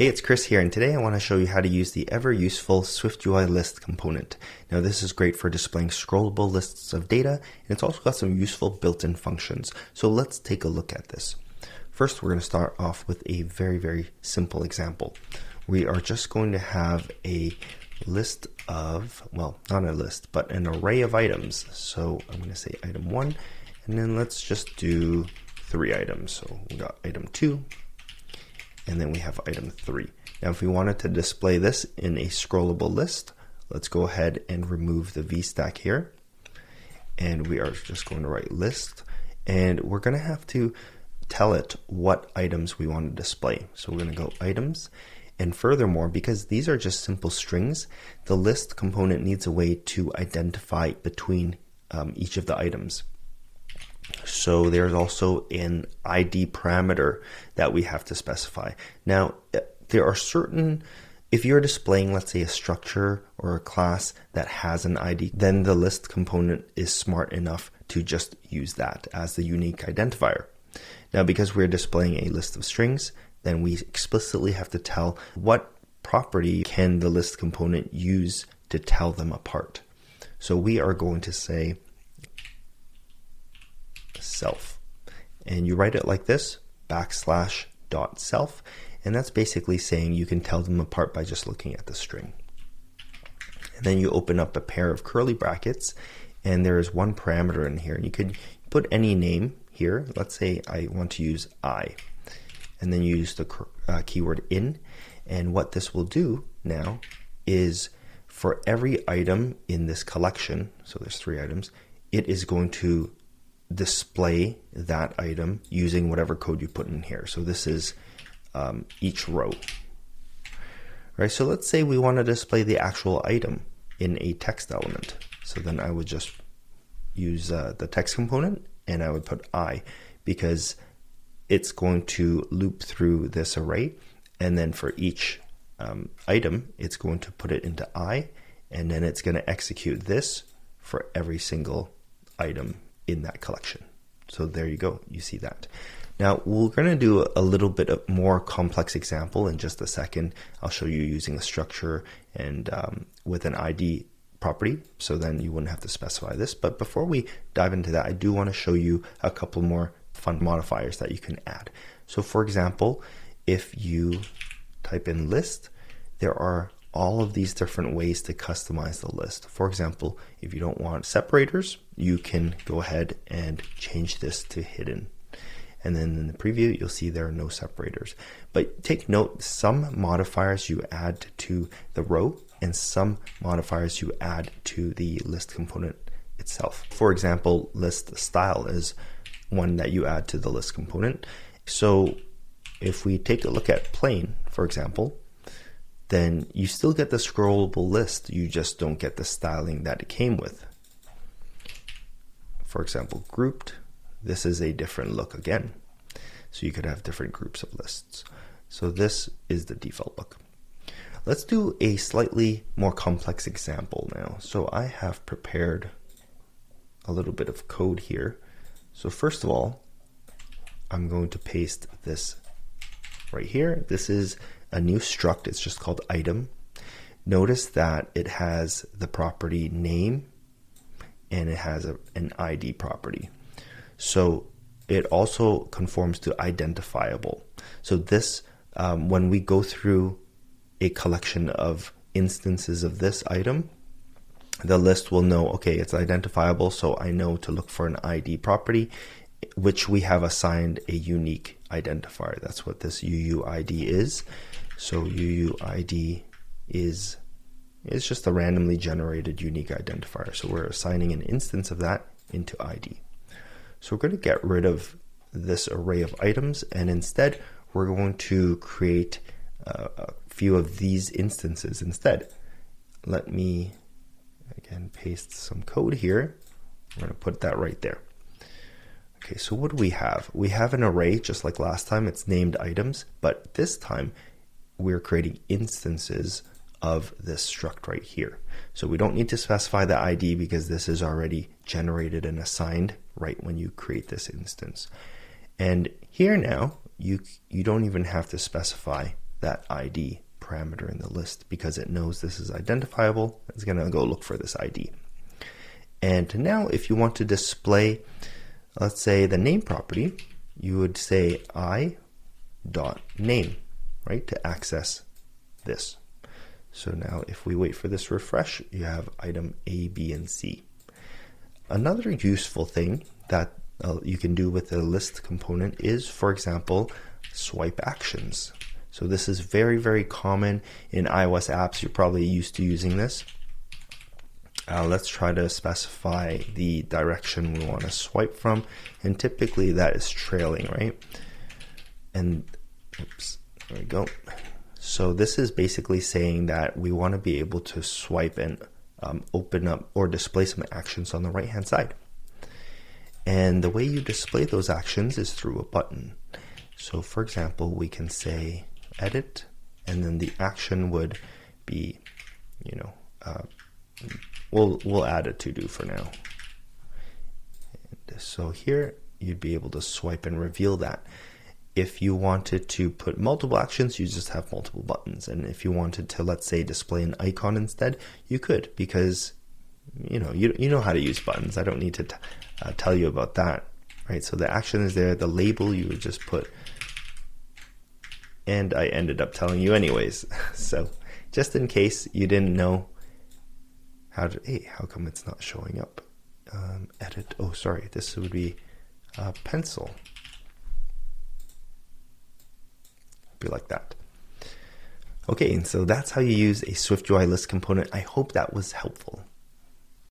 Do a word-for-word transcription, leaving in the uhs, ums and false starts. Hey, it's Chris here, and today I want to show you how to use the ever-useful SwiftUI list component. Now, this is great for displaying scrollable lists of data, and it's also got some useful built-in functions. So let's take a look at this. First, we're going to start off with a very, very simple example. We are just going to have a list of, well, not a list, but an array of items. So I'm going to say item one, and then let's just do three items. So we got item two, and then we have item three. Now, if we wanted to display this in a scrollable list, let's go ahead and remove the VStack here. And we are just going to write list, and we're going to have to tell it what items we want to display. So we're going to go items. And furthermore, because these are just simple strings, the list component needs a way to identify between um, each of the items. So there's also an I D parameter that we have to specify. Now, there are certain, if you're displaying, let's say, a structure or a class that has an I D, then the list component is smart enough to just use that as the unique identifier. Now, because we're displaying a list of strings, then we explicitly have to tell what property can the list component use to tell them apart. So we are going to say self, and you write it like this, backslash dot self, and that's basically saying you can tell them apart by just looking at the string. And then you open up a pair of curly brackets, and there is one parameter in here, and you could put any name here. Let's say I want to use I, and then you use the uh, keyword in, and what this will do now is for every item in this collection, so there's three items, it is going to display that item using whatever code you put in here. So this is um, each row. All right, so let's say we want to display the actual item in a text element. So then I would just use uh, the text component, and I would put I, because it's going to loop through this array, and then for each um, item, it's going to put it into I, and then it's going to execute this for every single item in that collection. So there you go, you see that. Now, we're going to do a little bit of more complex example in just a second. I'll show you using a structure and um, with an I D property, so then you wouldn't have to specify this. But before we dive into that, I do want to show you a couple more fun modifiers that you can add. So for example, if you type in list, there are all of these different ways to customize the list. For example, if you don't want separators, you can go ahead and change this to hidden. And then in the preview, you'll see there are no separators. But take note, some modifiers you add to the row and some modifiers you add to the list component itself. For example, list style is one that you add to the list component. So if we take a look at plain, for example, then you still get the scrollable list, you just don't get the styling that it came with. For example, grouped, this is a different look again. So you could have different groups of lists. So this is the default look. Let's do a slightly more complex example now. So I have prepared a little bit of code here. So first of all, I'm going to paste this right here. This is a new struct, it's just called item. Notice that it has the property name and it has a, an I D property. So it also conforms to identifiable. So this, um, when we go through a collection of instances of this item, the list will know, okay, it's identifiable, so I know to look for an I D property, which we have assigned a unique identifier. That's what this U U I D is. So U U I D is, is just a randomly generated unique identifier. So we're assigning an instance of that into I D. So we're going to get rid of this array of items, and instead we're going to create uh, a few of these instances instead. Let me again paste some code here. We're going to put that right there. Okay, so what do we have? We have an array, just like last time, it's named items, but this time we're creating instances of this struct right here. So we don't need to specify the I D because this is already generated and assigned right when you create this instance. And here now, you, you don't even have to specify that I D parameter in the list because it knows this is identifiable. It's going to go look for this I D. And now if you want to display, let's say, the name property, you would say i.name, right, to access this. So now if we wait for this refresh, you have item A, B, and C. Another useful thing that uh, you can do with the list component is, for example, swipe actions. So this is very, very common in iOS apps. You're probably used to using this. Uh, let's try to specify the direction we want to swipe from. And typically that is trailing, right? And oops, there we go. So this is basically saying that we want to be able to swipe and um, open up or display some actions on the right-hand side. And the way you display those actions is through a button. So for example, we can say edit, and then the action would be, you know, uh, we'll, we'll add a to-do for now. And so here you'd be able to swipe and reveal that. If you wanted to put multiple actions, you just have multiple buttons. And if you wanted to, let's say, display an icon instead, you could, because you know you, you know how to use buttons. I don't need to t uh, tell you about that, right? So the action is there. The label you would just put, and I ended up telling you anyways. So just in case you didn't know how to, hey, how come it's not showing up? Um, edit. Oh, sorry. This would be uh, pencil. Be like that. Okay, and so that's how you use a SwiftUI list component. I hope that was helpful.